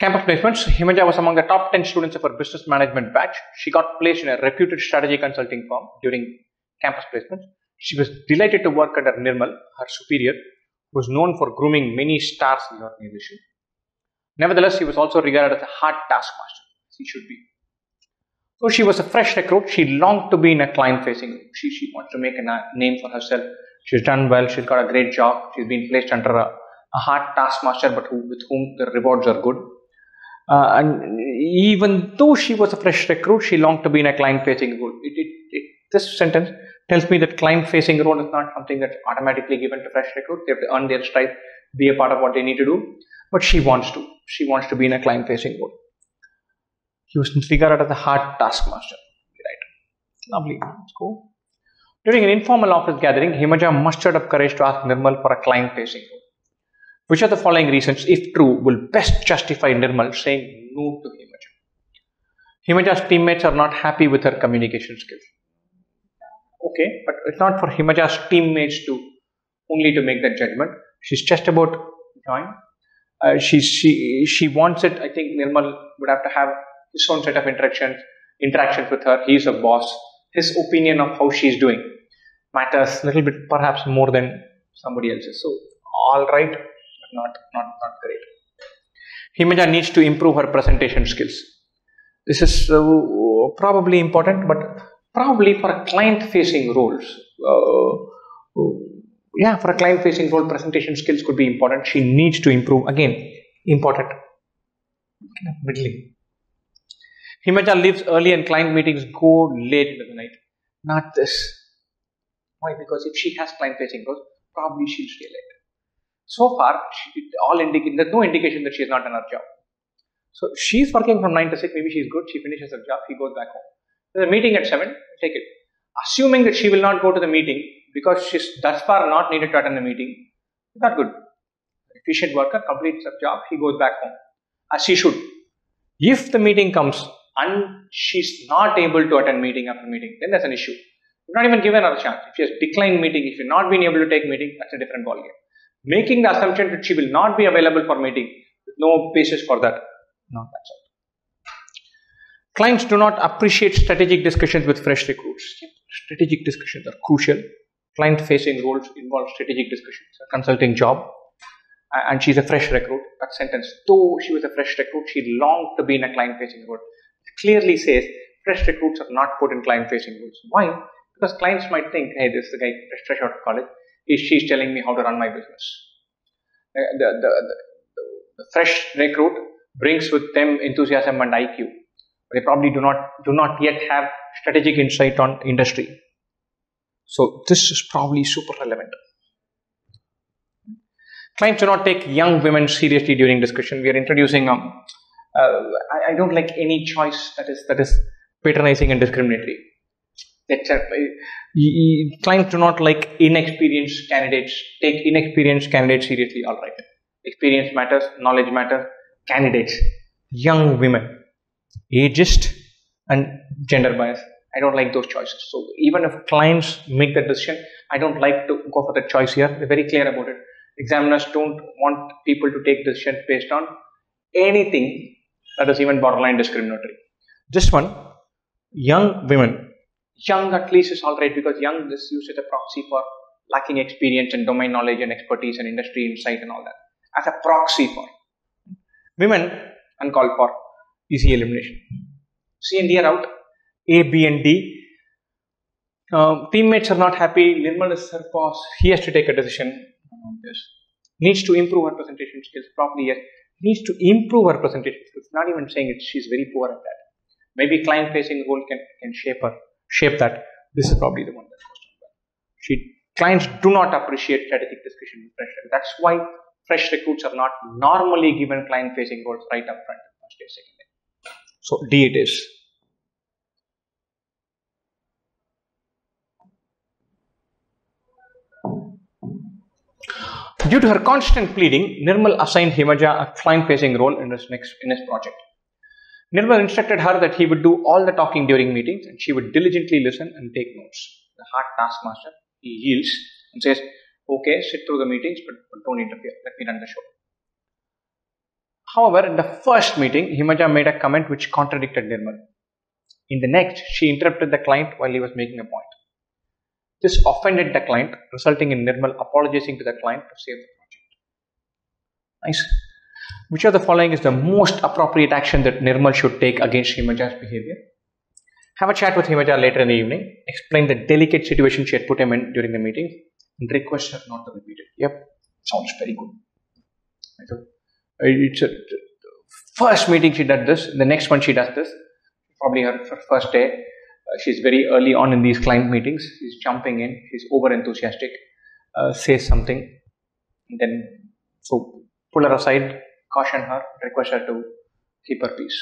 Campus placements. Himaja was among the top 10 students of her business management batch. She got placed in a reputed strategy consulting firm during campus placements. She was delighted to work under Nirmal, her superior, who was known for grooming many stars in the organization. Nevertheless, she was also regarded as a hard taskmaster, as he should be. So she was a fresh recruit. She longed to be in a client-facing role. She wants to make a name for herself. She's done well. She's got a great job. She's been placed under a hard taskmaster, but with whom the rewards are good. And even though she was a fresh recruit, she longed to be in a client-facing role. This sentence tells me that client-facing role is not something that's automatically given to fresh recruits. They have to earn their stripe, be a part of what they need to do. But she wants to. She wants to be in a client-facing role. He was regarded as a hard taskmaster. Right. Lovely. Let's go. During an informal office gathering, Himaja mustered up courage to ask Nirmal for a client-facing role. Which of the following reasons, if true, will best justify Nirmal saying no to Himaja? Himaja's teammates are not happy with her communication skills. Okay, but it's not for Himaja's teammates to only to make that judgment. She's just about to join. She wants it. I think Nirmal would have to have his own set of interactions with her. He's a boss. His opinion of how she's doing matters a little bit, perhaps more than somebody else's. So, all right, but not great. Himaja needs to improve her presentation skills. This is probably important, but probably for a client-facing roles. Yeah, for a client-facing role, presentation skills could be important. She needs to improve. Again, important. Middling. Himaja leaves early and client meetings go late into the night. Not this. Why? Because if she has client-facing roles, probably she'll stay late. So far, there's no indication that she has not done her job. So she's working from 9 to 6. Maybe she's good. She finishes her job. She goes back home. There's a meeting at 7. Take it. Assuming that she will not go to the meeting because she's thus far not needed to attend the meeting. Not good. Efficient worker completes her job. He goes back home as she should. If the meeting comes and she's not able to attend meeting after meeting, then that's an issue. You've not even given her a chance. If she has declined meeting, if you've not been able to take meeting, that's a different ballgame. Making the assumption that she will not be available for meeting with no basis for that. No, that's all. Clients do not appreciate strategic discussions with fresh recruits. Strategic discussions are crucial. Client-facing roles involve strategic discussions, a consulting job, and she's a fresh recruit. That sentence, though she was a fresh recruit, she longed to be in a client-facing role. It clearly says fresh recruits are not put in client-facing roles. Why? Because clients might think, hey, this is the guy fresh out of college. She's telling me how to run my business. The fresh recruit brings with them enthusiasm and IQ. They probably do not yet have strategic insight on industry. So this is probably super relevant. Clients do not take young women seriously during discussion. We are introducing I don't like any choice that is patronizing and discriminatory. Clients do not like inexperienced candidates. Take inexperienced candidates seriously. All right, experience matters, knowledge matters. Candidates, young women. Ageist and gender bias. I don't like those choices. So even if clients make that decision, I don't like to go for the choice here. They're very clear about it. Examiners don't want people to take decisions based on anything that is even borderline discriminatory. This one, young women. Young at least is alright because young is used as a proxy for lacking experience and domain knowledge and expertise and industry insight and all that. As a proxy for women, uncalled for. Easy elimination. C and D are out. A, B and D. Teammates are not happy. Nirmal is her boss. He has to take a decision. Yes. Needs to improve her presentation skills. Probably yes. Needs to improve her presentation skills. Not even saying it. She's very poor at that. Maybe client-facing role can shape that. This is probably the one that goes down well. Clients do not appreciate strategic discussion with fresh recruits. That's why fresh recruits are not normally given client-facing roles right up front. So D it is. Due to her constant pleading, Nirmal assigned Himaja a client-facing role in his project. Nirmal instructed her that he would do all the talking during meetings and she would diligently listen and take notes. The hard taskmaster, he yields and says, okay, sit through the meetings but don't interfere. Let me run the show. However, in the first meeting, Himaja made a comment which contradicted Nirmal. In the next, she interrupted the client while he was making a point. This offended the client, resulting in Nirmal apologizing to the client to save the project. Nice. Which of the following is the most appropriate action that Nirmal should take against Himaja's behavior? Have a chat with Himaja later in the evening. Explain the delicate situation she had put him in during the meeting and request her not to repeat it. Yep, sounds very good. It's a first meeting she did this, the next one she does this. Probably her first day. She's very early on in these client meetings. She's jumping in. She's over enthusiastic. Says something. And then, so pull her aside, caution her, request her to keep her peace.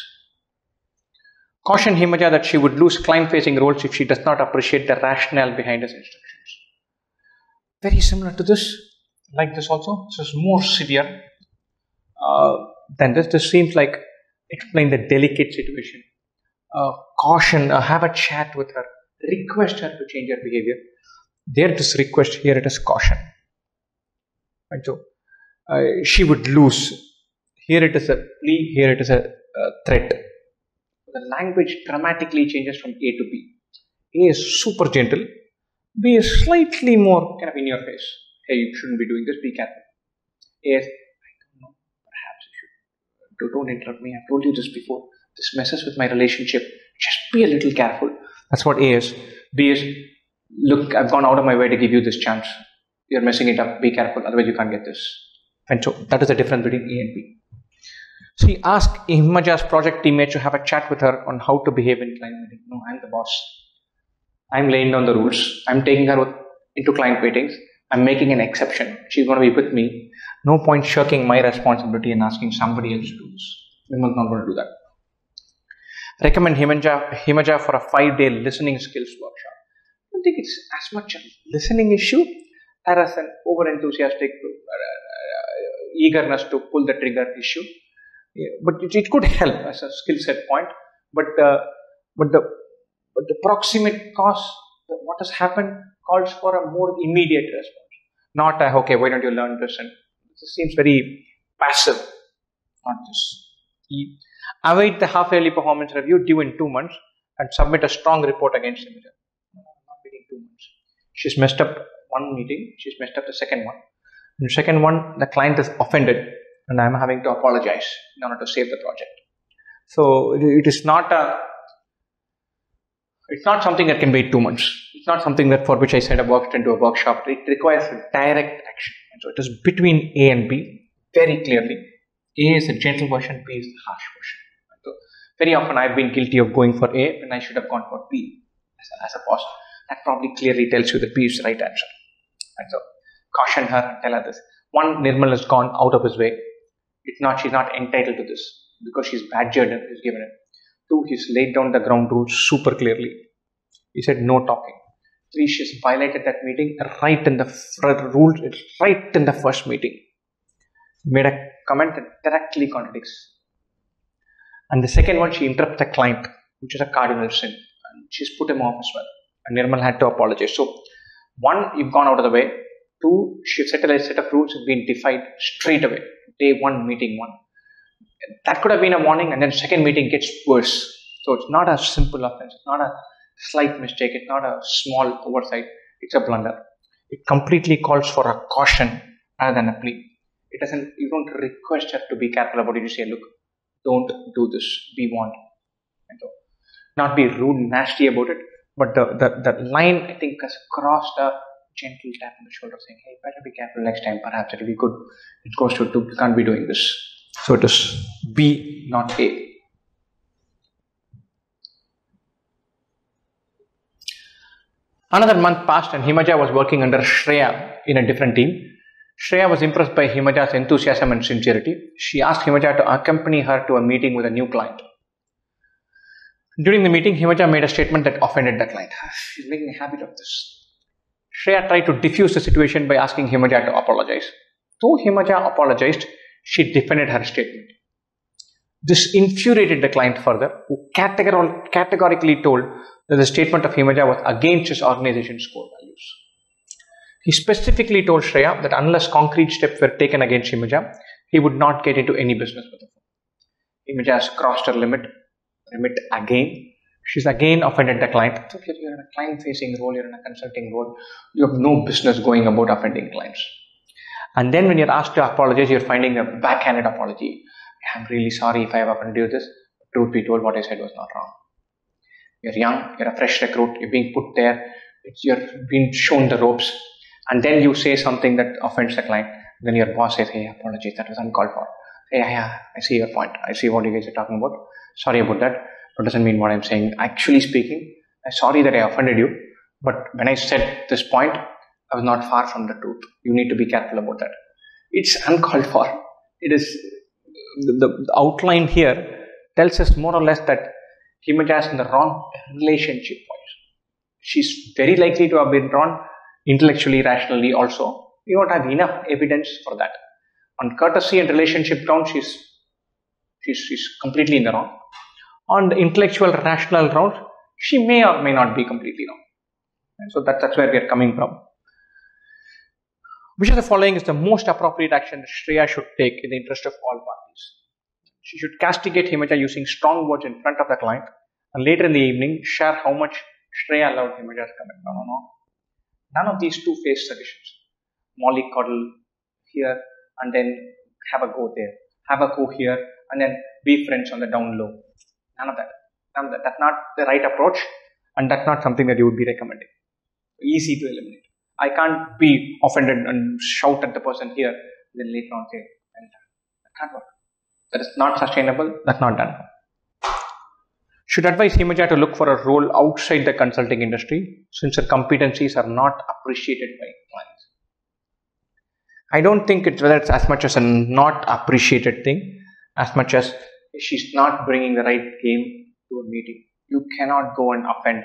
Caution Himaja that she would lose client-facing roles if she does not appreciate the rationale behind his instructions. Very similar to this, like this also. This is more severe than this. This seems like explain the delicate situation. Caution, have a chat with her, request her to change her behavior. There it is request, here it is caution. Right, so she would lose. Here it is a plea, here it is a threat. The language dramatically changes from A to B. A is super gentle, B is slightly more kind of in your face. Hey, you shouldn't be doing this, be careful. A is, I don't know, perhaps you should. Don't interrupt me, I've told you this before. This messes with my relationship. Just be a little careful. That's what A is. B is, look, I've gone out of my way to give you this chance. You're messing it up. Be careful. Otherwise, you can't get this. And so that is the difference between A and B. She asked Himaja's project teammate to have a chat with her on how to behave in client meeting. No, I'm the boss. I'm laying down the rules. I'm taking her into client meetings. I'm making an exception. She's going to be with me. No point shirking my responsibility and asking somebody else to do this. Nirmal's not going to do that. Recommend Himaja for a 5-day listening skills workshop. I don't think it's as much a listening issue as an over-enthusiastic eagerness to pull the trigger issue. Yeah, but it could help as a skill set point. But the proximate cause, what has happened, calls for a more immediate response. Not a, okay, why don't you learn this? And this seems very passive. Not this. Await the half-yearly performance review due in 2 months and submit a strong report against Himaja. No, not waiting 2 months. She's messed up one meeting. She's messed up the second one. In the second one, the client is offended and I'm having to apologize in order to save the project. So it is not a, it's not something that can wait 2 months. It's not something that for which I set a work into a workshop. It requires direct action. And so it is between A and B very clearly. A is the gentle version, B is the harsh version. So very often I've been guilty of going for A when I should have gone for B as a boss. That probably clearly tells you that B is the right answer. And so caution her and tell her this. One, Nirmal has gone out of his way. It's not, she's not entitled to this because she's badgered and he's given it. Two, he's laid down the ground rules super clearly. He said no talking. Three, she's violated that meeting right in the rules, right in the first meeting. Made a comment that directly contradicts. And the second one, she interrupts the client, which is a cardinal sin. And she's put him off as well. And Nirmal had to apologize. So, one, you've gone out of the way. Two, she's set a set of rules have been defied straight away. Day one, meeting one. That could have been a warning, and then second meeting gets worse. So, it's not a simple offense. It's not a slight mistake. It's not a small oversight. It's a blunder. It completely calls for a caution rather than a plea. It doesn't, you don't request her to be careful about it. You say, look, don't do this, be warned. And so, not be rude, nasty about it. But the line, I think, has crossed a gentle tap on the shoulder saying, hey, better be careful next time. Perhaps it'll be good. It goes to two, you can't be doing this. So it is B, not A. Another month passed and Himaja was working under Shreya in a different team. Shreya was impressed by Himaja's enthusiasm and sincerity. She asked Himaja to accompany her to a meeting with a new client. During the meeting, Himaja made a statement that offended the client. She's making a habit of this. Shreya tried to diffuse the situation by asking Himaja to apologize. Though Himaja apologized, she defended her statement. This infuriated the client further, who categorically told that the statement of Himaja was against his organization's core values. He specifically told Shreya that unless concrete steps were taken against Himaja, he would not get into any business with her. Himaja has crossed her limit again. She's again offended the client. So you're in a client-facing role, you're in a consulting role. You have no business going about offending clients. And then when you're asked to apologize, you're finding a backhanded apology. I'm really sorry if I have offended you this. Truth be told, what I said was not wrong. You're young, you're a fresh recruit, you're being put there, you're being shown the ropes. And then you say something that offends the client. Then your boss says, hey, apologies, that was uncalled for. Hey, yeah, I see your point. I see what you guys are talking about. Sorry about that. That doesn't mean what I'm saying. Actually speaking, I'm sorry that I offended you. But when I said this point, I was not far from the truth. You need to be careful about that. It's uncalled for. It is the outline here tells us more or less that Himaja is in the wrong relationship wise. She's very likely to have been wrong intellectually, rationally also. We don't have enough evidence for that. On courtesy and relationship ground, she's completely in the wrong. On the intellectual, rational ground, she may or may not be completely wrong. And so that's where we are coming from. Which of the following is the most appropriate action that Shreya should take in the interest of all parties? She should castigate Himaja using strong words in front of the client, and later in the evening share how much Shreya allowed Himaja to commit. No. None of these two-faced solutions. Mollycoddle here and then have a go there. Have a go here and then be friends on the down low. None of that. That's not the right approach, and that's not something that you would be recommending. Easy to eliminate. I can't be offended and shout at the person here, then later on say, that can't work. That is not sustainable, that's not done. Should advise Himaja to look for a role outside the consulting industry since her competencies are not appreciated by clients. I don't think it's whether it's as much as a not appreciated thing, as much as she's not bringing the right game to a meeting. You cannot go and offend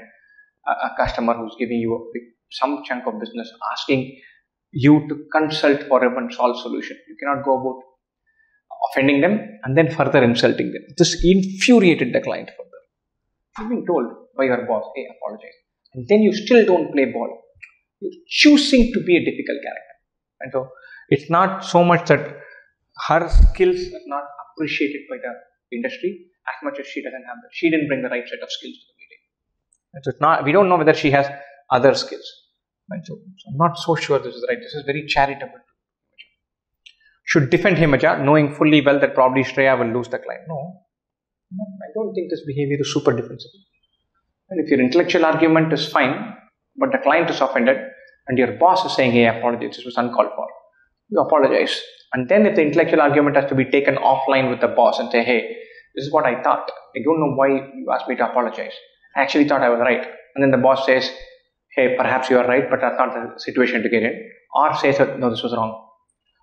a customer who's giving you a big some chunk of business, asking you to consult for a one-solve solution. You cannot go about offending them and then further insulting them. This infuriated the client further. You've been told by your boss, hey, apologize. And then you still don't play ball. You're choosing to be a difficult character. And so it's not so much that her skills are not appreciated by the industry as much as she doesn't have that. She didn't bring the right set of skills to the meeting. And so it's not, we don't know whether she has other skills. Right? So I'm not so sure this is right. This is very charitable. Should defend Himaja, knowing fully well that probably Shreya will lose the client. No, I don't think this behavior is super defensible. And if your intellectual argument is fine, but the client is offended and your boss is saying, hey, apologies, this was uncalled for. You apologize. And then if the intellectual argument has to be taken offline with the boss and say, hey, this is what I thought. I don't know why you asked me to apologize. I actually thought I was right. And then the boss says, hey, perhaps you are right, but that's not the situation to get in. Or says, no, this was wrong.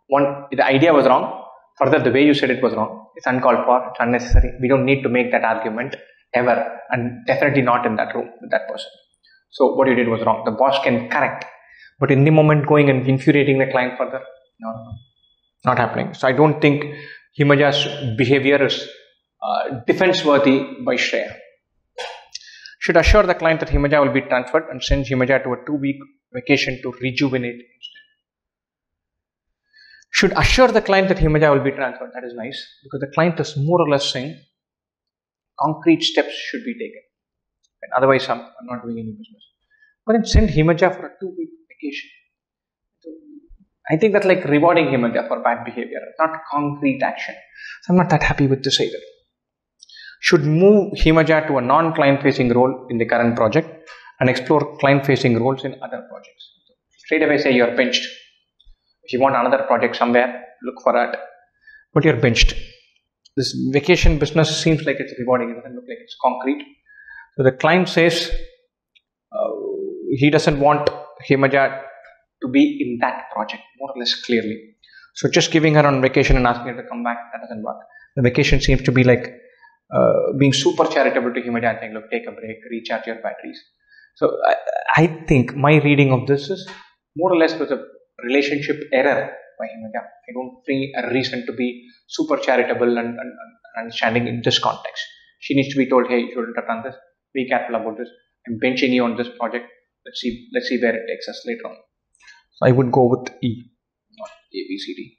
One, the idea was wrong. Further, the way you said it was wrong. It's uncalled for. It's unnecessary. We don't need to make that argument ever, and definitely not in that room with that person. So what you did was wrong. The boss can correct, but in the moment going and infuriating the client further, no, not happening. So I don't think Himaja's behavior is defense-worthy by Shreya. Should assure the client that Himaja will be transferred and send Himaja to a 2-week vacation to rejuvenate instead. Should assure the client that Himaja will be transferred. That is nice, because the client is more or less saying concrete steps should be taken. And otherwise, I'm not doing any business. But then send Himaja for a 2-week vacation. So I think that's like rewarding Himaja for bad behavior, not concrete action. So I'm not that happy with this either. Should move Himaja to a non-client facing role in the current project and explore client facing roles in other projects. Straight away say you're benched. If you want another project somewhere, look for that. But you're benched. This vacation business seems like it's rewarding. It doesn't look like it's concrete. So the client says he doesn't want Himaja to be in that project, more or less clearly. So just giving her on vacation and asking her to come back, that doesn't work. The vacation seems to be like being super charitable to Himaja and saying, look, take a break, recharge your batteries. So I think my reading of this is more or less was a relationship error by Himaja. I don't see a reason to be super charitable and understanding in this context. She needs to be told, hey, you shouldn't have done this. Be careful about this. I'm benching you on this project. Let's see where it takes us later on. So I would go with E, not A, B, C, D.